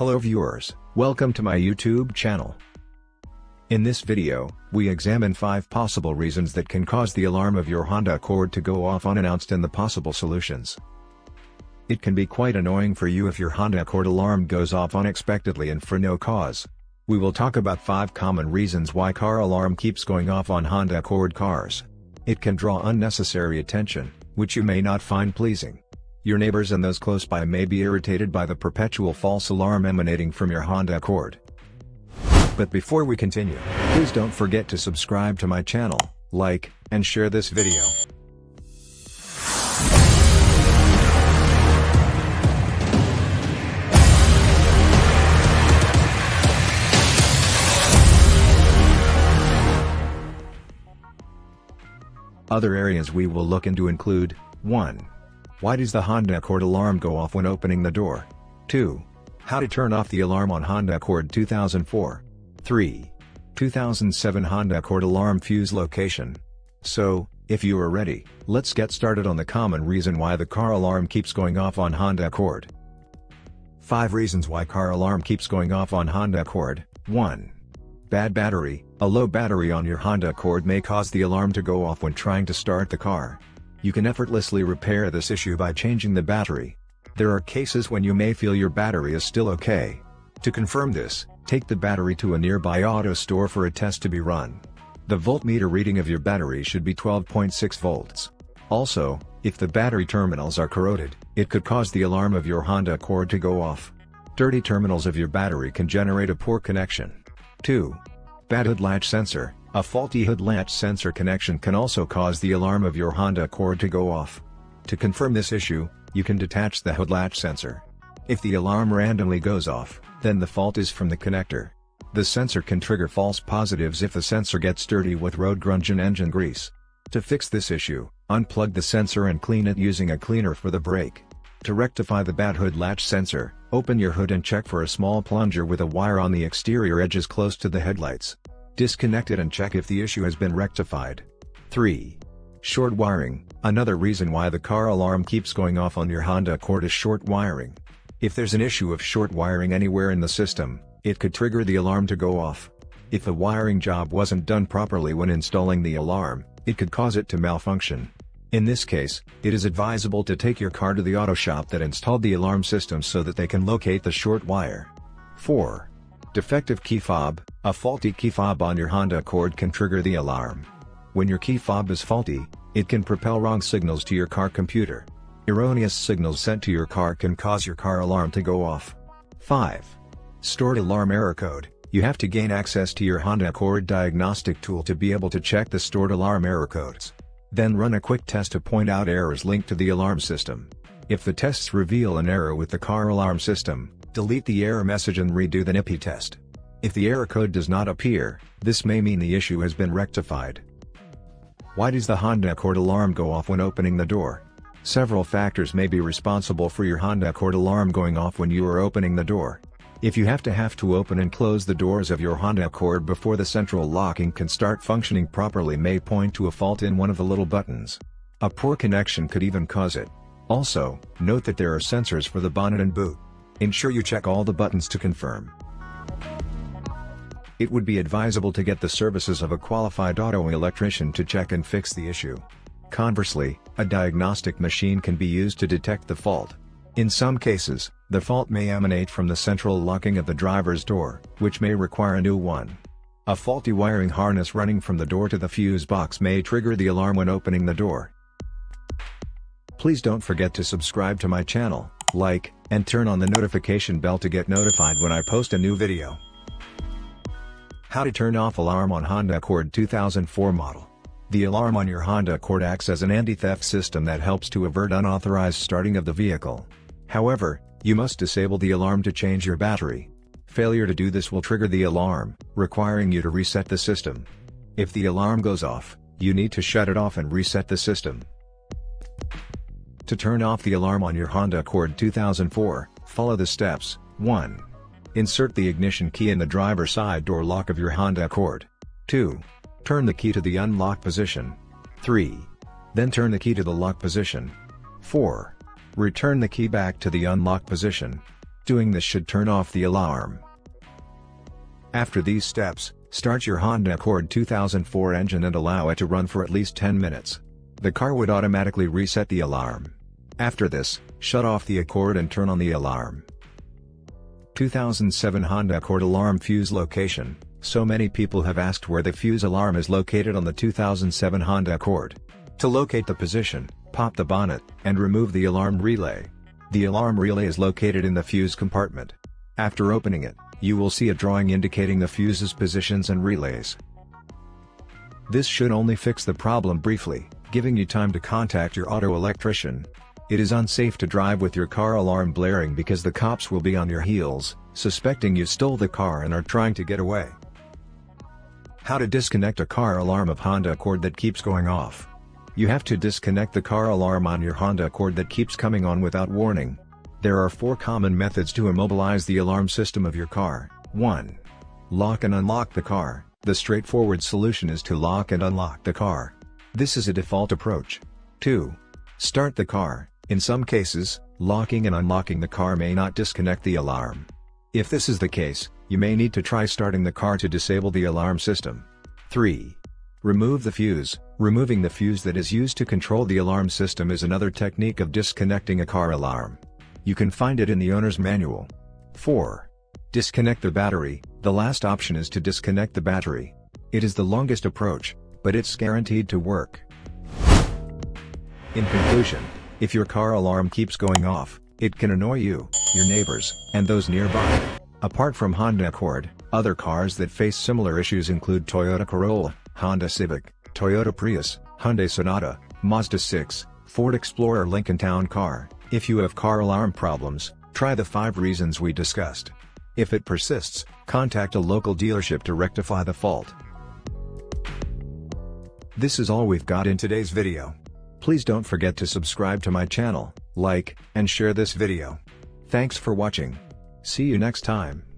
Hello viewers, welcome to my YouTube channel. In this video, we examine 5 possible reasons that can cause the alarm of your Honda Accord to go off unannounced and the possible solutions. It can be quite annoying for you if your Honda Accord alarm goes off unexpectedly and for no cause. We will talk about 5 common reasons why car alarm keeps going off on Honda Accord cars. It can draw unnecessary attention, which you may not find pleasing. Your neighbors and those close by may be irritated by the perpetual false alarm emanating from your Honda Accord. But before we continue, please don't forget to subscribe to my channel, like, and share this video. Other areas we will look into include: 1. Why does the Honda Accord alarm go off when opening the door? 2. How to turn off the alarm on Honda Accord 2004. 3. 2007 Honda Accord alarm fuse location. So, if you are ready, let's get started on the common reason why the car alarm keeps going off on Honda Accord. 5 reasons why car alarm keeps going off on Honda Accord. 1. Bad battery. A low battery on your Honda Accord may cause the alarm to go off when trying to start the car. You can effortlessly repair this issue by changing the battery. There are cases when you may feel your battery is still okay. To confirm this, take the battery to a nearby auto store for a test to be run. The voltmeter reading of your battery should be 12.6 volts. Also, if the battery terminals are corroded, it could cause the alarm of your Honda Accord to go off. Dirty terminals of your battery can generate a poor connection. 2. Bad hood latch sensor. A faulty hood latch sensor connection can also cause the alarm of your Honda Accord to go off. To confirm this issue, you can detach the hood latch sensor. If the alarm randomly goes off, then the fault is from the connector. The sensor can trigger false positives if the sensor gets dirty with road grunge and engine grease. To fix this issue, unplug the sensor and clean it using a cleaner for the brake. To rectify the bad hood latch sensor, open your hood and check for a small plunger with a wire on the exterior edges close to the headlights. Disconnect it and check if the issue has been rectified. 3. Short wiring. Another reason why the car alarm keeps going off on your Honda Accord is short wiring. If there's an issue of short wiring anywhere in the system, it could trigger the alarm to go off. If the wiring job wasn't done properly when installing the alarm, it could cause it to malfunction. In this case, it is advisable to take your car to the auto shop that installed the alarm system so that they can locate the short wire. 4. Defective key fob. A faulty key fob on your Honda Accord can trigger the alarm. When your key fob is faulty, it can propel wrong signals to your car computer. Erroneous signals sent to your car can cause your car alarm to go off. 5. Stored alarm error code. You have to gain access to your Honda Accord diagnostic tool to be able to check the stored alarm error codes. Then run a quick test to point out errors linked to the alarm system. If the tests reveal an error with the car alarm system, delete the error message and redo the NIPI test. If the error code does not appear, this may mean the issue has been rectified. Why does the Honda Accord alarm go off when opening the door? Several factors may be responsible for your Honda Accord alarm going off when you are opening the door. If you have to open and close the doors of your Honda Accord before the central locking can start functioning properly may point to a fault in one of the little buttons. A poor connection could even cause it. Also, note that there are sensors for the bonnet and boot. Ensure you check all the buttons to confirm. It would be advisable to get the services of a qualified auto electrician to check and fix the issue. Conversely, a diagnostic machine can be used to detect the fault. In some cases, the fault may emanate from the central locking of the driver's door, which may require a new one. A faulty wiring harness running from the door to the fuse box may trigger the alarm when opening the door. Please don't forget to subscribe to my channel, like, and turn on the notification bell to get notified when I post a new video. How to turn off alarm on Honda Accord 2004 model. The alarm on your Honda Accord acts as an anti-theft system that helps to avert unauthorized starting of the vehicle. However, you must disable the alarm to change your battery. Failure to do this will trigger the alarm, requiring you to reset the system. If the alarm goes off, you need to shut it off and reset the system. To turn off the alarm on your Honda Accord 2004, follow the steps. 1. Insert the ignition key in the driver's side door lock of your Honda Accord. 2. Turn the key to the unlock position. 3. Then turn the key to the lock position. 4. Return the key back to the unlock position. doing this should turn off the alarm. After these steps, start your Honda Accord 2004 engine and allow it to run for at least 10 minutes. The car would automatically reset the alarm. After this, shut off the Accord and turn on the alarm. 2007 Honda Accord alarm fuse location. So many people have asked where the fuse alarm is located on the 2007 Honda Accord. To locate the position, pop the bonnet, and remove the alarm relay. The alarm relay is located in the fuse compartment. After opening it, you will see a drawing indicating the fuse's positions and relays. This should only fix the problem briefly, giving you time to contact your auto electrician. It is unsafe to drive with your car alarm blaring because the cops will be on your heels, suspecting you stole the car and are trying to get away. How to disconnect a car alarm of Honda Accord that keeps going off. You have to disconnect the car alarm on your Honda Accord that keeps coming on without warning. There are four common methods to immobilize the alarm system of your car. 1. Lock and unlock the car. The straightforward solution is to lock and unlock the car. This is a default approach. 2. Start the car. In some cases, locking and unlocking the car may not disconnect the alarm. If this is the case, you may need to try starting the car to disable the alarm system. 3. Remove the fuse. Removing the fuse that is used to control the alarm system is another technique of disconnecting a car alarm. You can find it in the owner's manual. 4. Disconnect the battery. The last option is to disconnect the battery. It is the longest approach, but it's guaranteed to work. In conclusion, if your car alarm keeps going off, it can annoy you, your neighbors, and those nearby. Apart from Honda Accord, other cars that face similar issues include Toyota Corolla, Honda Civic, Toyota Prius, Hyundai Sonata, Mazda 6, Ford Explorer, Lincoln Town Car. If you have car alarm problems, try the 5 reasons we discussed. If it persists, contact a local dealership to rectify the fault. This is all we've got in today's video. Please don't forget to subscribe to my channel, like, and share this video. Thanks for watching. See you next time.